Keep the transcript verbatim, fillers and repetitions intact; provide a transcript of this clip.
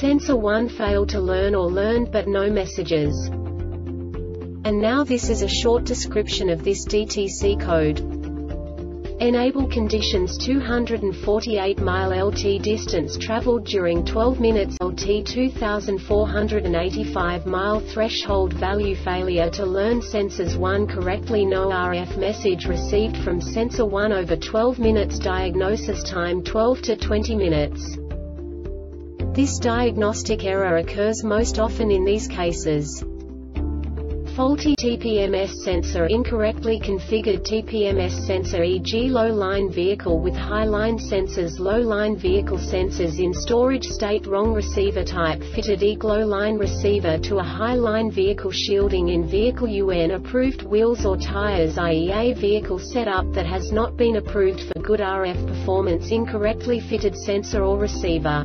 sensor one failed to learn or learned but no messages. And now this is a short description of this D T C code. Enable conditions two hundred forty-eight mile L T distance traveled during twelve minutes L T two thousand four hundred eighty-five mile threshold value failure to learn sensors one correctly no R F message received from sensor one over twelve minutes diagnosis time twelve to twenty minutes. This diagnostic error occurs most often in these cases: faulty T P M S sensor incorrectly configured T P M S sensor, for example low-line vehicle with high-line sensors, low-line vehicle sensors in storage state, wrong receiver type fitted, equal low-line receiver to a high-line vehicle, shielding in vehicle U N approved wheels or tires, that is a vehicle setup that has not been approved for good R F performance, incorrectly fitted sensor or receiver.